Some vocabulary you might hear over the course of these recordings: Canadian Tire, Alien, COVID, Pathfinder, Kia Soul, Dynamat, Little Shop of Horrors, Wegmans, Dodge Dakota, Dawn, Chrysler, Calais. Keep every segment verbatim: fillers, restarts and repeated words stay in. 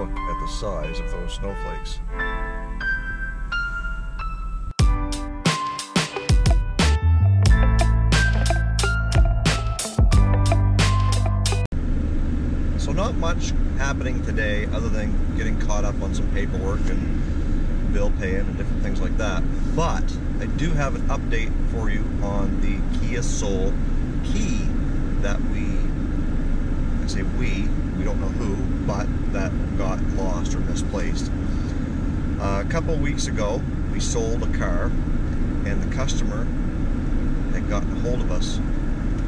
look at the size of those snowflakes. So not much happening today other than getting caught up on some paperwork and bill paying and different things like that. But I do have an update for you on the Kia Soul key that we, I say we, we don't know who, but that got lost or misplaced. Uh, a couple weeks ago, we sold a car, and the customer had gotten a hold of us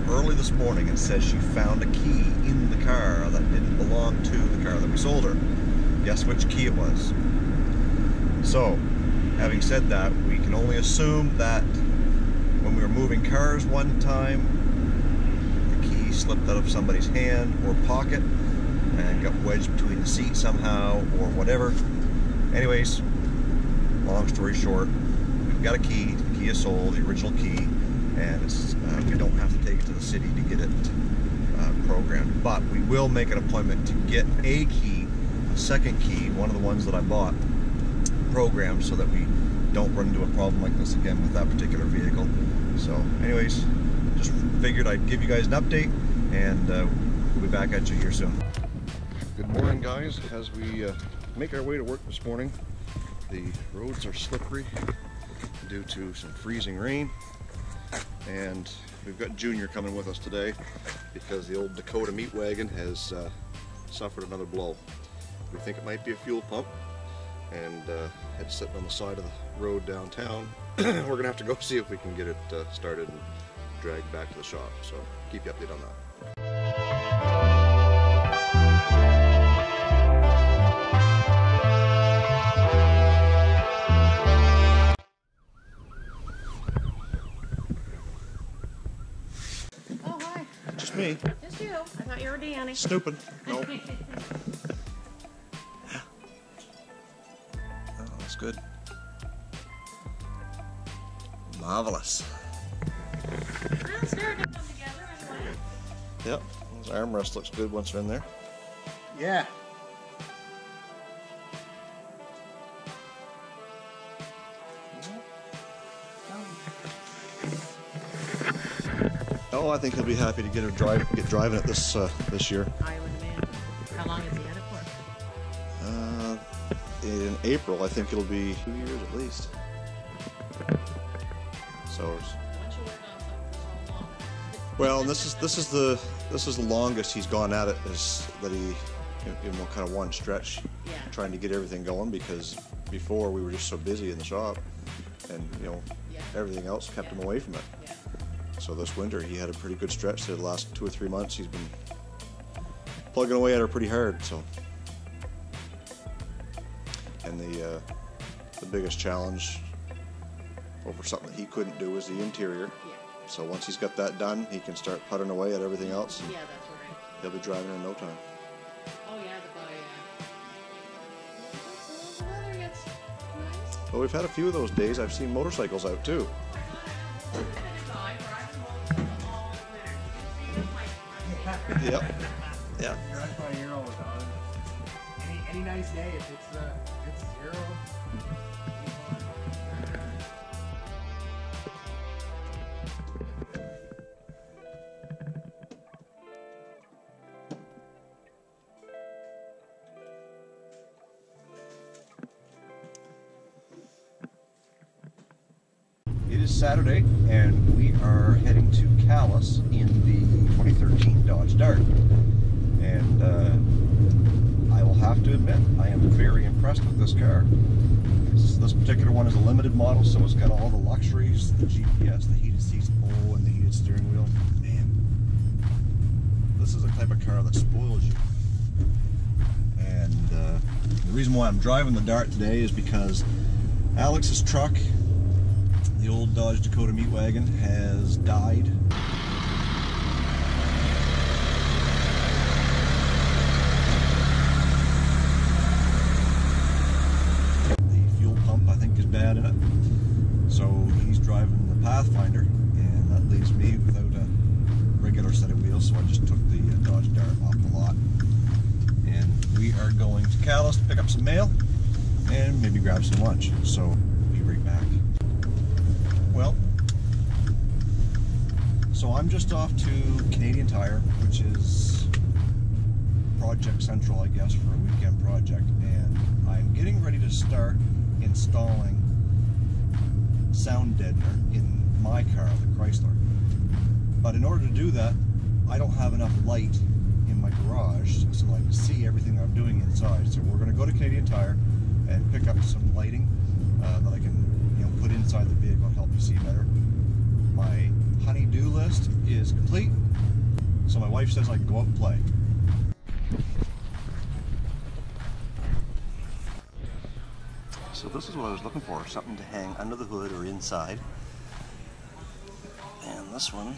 early this morning and said she found a key in the car that didn't belong to the car that we sold her. Guess which key it was. So, having said that, we can only assume that when we were moving cars one time, the key slipped out of somebody's hand or pocket and got wedged between the seats somehow or whatever. Anyways, long story short, we've got a key, the Kia Soul, the original key, and it's, uh, we don't have to take it to the city to get it uh, programmed. But we will make an appointment to get a key, a second key, one of the ones that I bought, programmed so that we don't run into a problem like this again with that particular vehicle. So anyways, just figured I'd give you guys an update, and uh, we'll be back at you here soon. Good morning, guys. As we uh, make our way to work this morning, the roads are slippery due to some freezing rain. And we've got Junior coming with us today because the old Dakota meat wagon has uh, suffered another blow. We think it might be a fuel pump, and uh, it's sitting on the side of the road downtown. We're going to have to go see if we can get it uh, started and dragged back to the shop. So keep you updated on that. Me. Just you. I thought you were Danny. Snooping. Nope. Yeah. Oh, that's good. Marvelous. Well, stir them together anyway. Yep. Those armrests looks good once they're in there. Yeah. Oh, I think he'll be happy to get a drive, get driving it this uh, this year. I would imagine. How long is he at it for? Uh, in April, I think it'll be two years at least. So. Once you work on something for so long. Well, this is this is the this is the longest he's gone at it, is that he in, in kind of one stretch, yeah. Trying to get everything going, because before we were just so busy in the shop, and you know, yeah. Everything else kept yeah. him away from it. Yeah. So this winter he had a pretty good stretch. The last two or three months he's been plugging away at her pretty hard. So, and the uh, the biggest challenge over something that he couldn't do is the interior. Yeah. So once he's got that done, he can start putting away at everything else. And yeah, that's right. He'll be driving in no time. Oh yeah, the weather uh... gets nice. Well, we've had a few of those days. I've seen motorcycles out too. Yep. Yeah. You're up by zero with on. Any any nice day, if it's uh, if it's zero. It is Saturday, and we are heading to Callis in the twenty thirteen Dodge Dart, and uh, I will have to admit I am very impressed with this car. This, this particular one is a limited model, so it's got all the luxuries: the G P S, the heated seats, oh, and the heated steering wheel. Man, this is the type of car that spoils you. And uh, the reason why I'm driving the Dart today is because Alex's truck, the old Dodge Dakota meat wagon, has died. The fuel pump, I think, is bad in it. So he's driving the Pathfinder, and that leaves me without a regular set of wheels, so I just took the Dodge Dart off the lot. And we we are going to Catalyst to pick up some mail and maybe grab some lunch. So be right back. Well, so I'm just off to Canadian Tire, which is Project Central, I guess, for a weekend project, and I'm getting ready to start installing sound deadener in my car, the Chrysler. But in order to do that, I don't have enough light in my garage so I can see everything I'm doing inside. So we're going to go to Canadian Tire and pick up some lighting uh, that I can, you know, put inside the vehicle and help you see better. My honey-do list is complete, so my wife says I can go out and play. So this is what I was looking for, something to hang under the hood or inside. And this one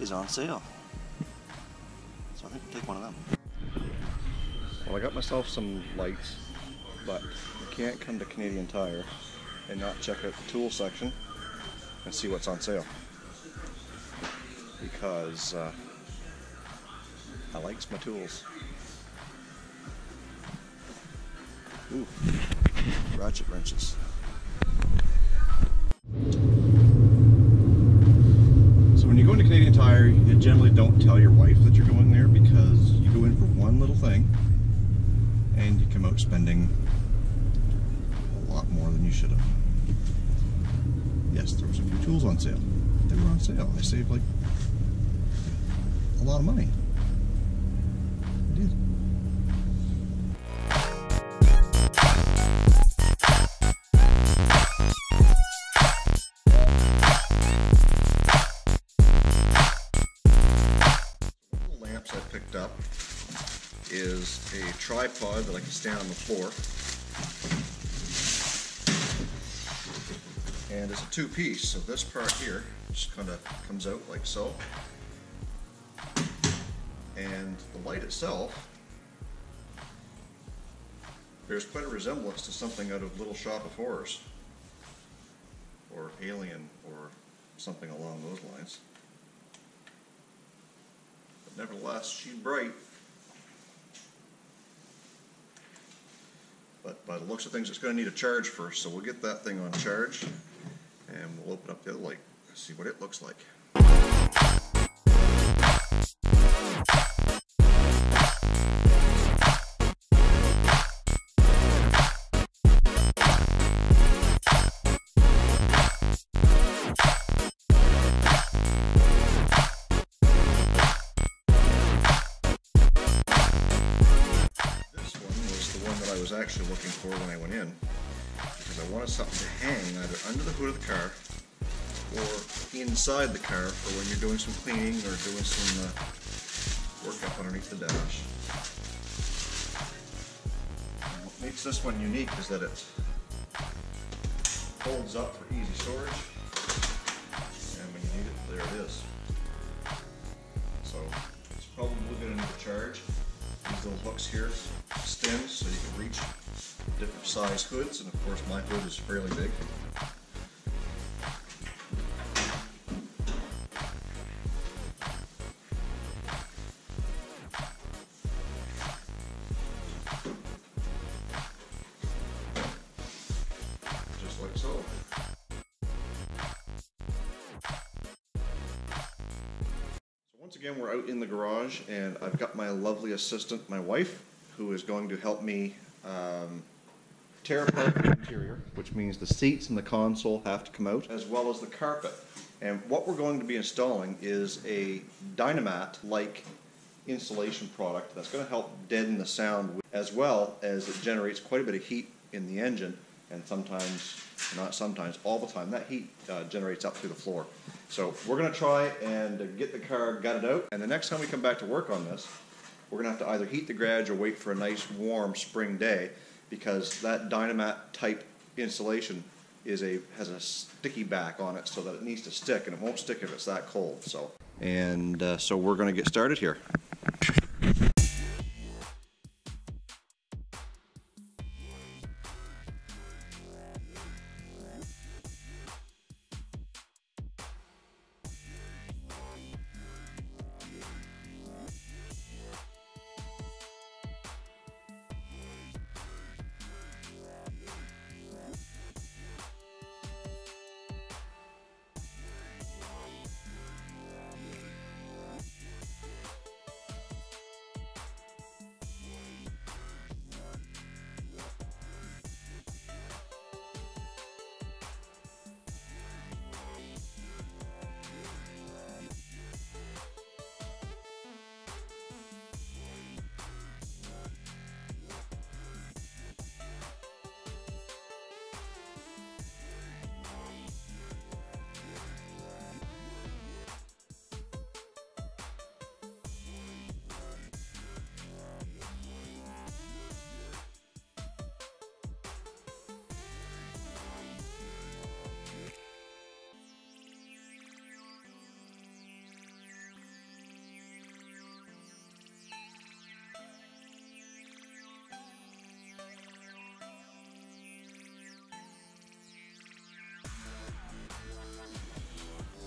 is on sale. So I think we'll take one of them. Well, I got myself some lights, but you can't come to Canadian Tire and not check out the tool section and see what's on sale. Because uh, I likes my tools. Ooh. Ratchet wrenches. So when you go into Canadian Tire, you generally don't tell your wife that you're going there, because you go in for one little thing and you come out spending a lot more than you should have. Yes, there was a few tools on sale. They were on sale. I saved like a lot of money. I did. Tripod that I can stand on the floor, and it's a two-piece, so this part here just kind of comes out like so, and the light itself, there's quite a resemblance to something out of Little Shop of Horrors or Alien or something along those lines, but nevertheless she's bright. But by the looks of things, it's going to need a charge first, so we'll get that thing on charge, and we'll open up the other light, see what it looks like. Actually looking for when I went in, because I wanted something to hang either under the hood of the car or inside the car for when you're doing some cleaning or doing some uh, work up underneath the dash. And what makes this one unique is that it holds up for easy storage, and when you need it, there it is. So it's probably going to need a charge. These little hooks here extend so you can reach different size hoods, and of course my hood is fairly big. Just like so. Once again, we're out in the garage, and I've got my lovely assistant, my wife, who is going to help me um, tear apart the interior, which means the seats and the console have to come out, as well as the carpet. And what we're going to be installing is a Dynamat-like insulation product that's going to help deaden the sound, as well as it generates quite a bit of heat in the engine, and sometimes, not sometimes, all the time, that heat uh, generates up through the floor. So we're going to try and get the car gutted out, and the next time we come back to work on this, we're going to have to either heat the garage or wait for a nice warm spring day, because that Dynamat type insulation is a has a sticky back on it, so that it needs to stick, and it won't stick if it's that cold. So And uh, so we're going to get started here.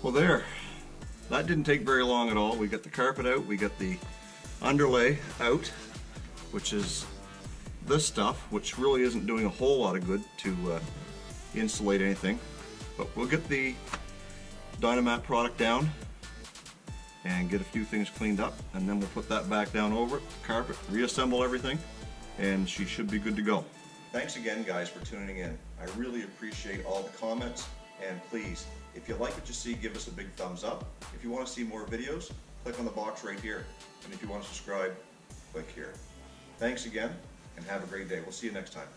Well, there, that didn't take very long at all. We got the carpet out, we got the underlay out, which is this stuff, which really isn't doing a whole lot of good to uh, insulate anything. But we'll get the Dynamat product down and get a few things cleaned up, and then we'll put that back down over it, carpet, reassemble everything, and she should be good to go. Thanks again, guys, for tuning in. I really appreciate all the comments, and please, if you like what you see, give us a big thumbs up. If you want to see more videos, click on the box right here, and if you want to subscribe, click here. Thanks again, and have a great day. We'll see you next time.